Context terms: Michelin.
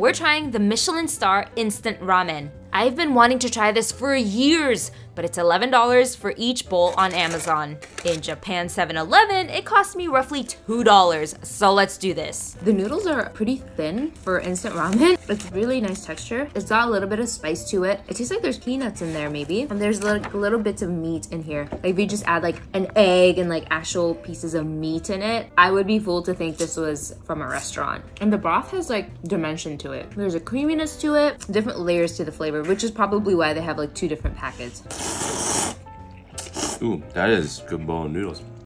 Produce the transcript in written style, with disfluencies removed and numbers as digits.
We're trying the Michelin star instant ramen. I've been wanting to try this for years, but it's $11 for each bowl on Amazon. In Japan 7-Eleven, it cost me roughly $2, so let's do this. The noodles are pretty thin for instant ramen. It's really nice texture. It's got a little bit of spice to it. It tastes like there's peanuts in there maybe, and there's like little bits of meat in here. Like if you just add like an egg and like actual pieces of meat in it, I would be fooled to think this was from a restaurant. And the broth has like dimension to it. There's a creaminess to it, different layers to the flavor, which is probably why they have like two different packets. Ooh, that is good bowl of noodles.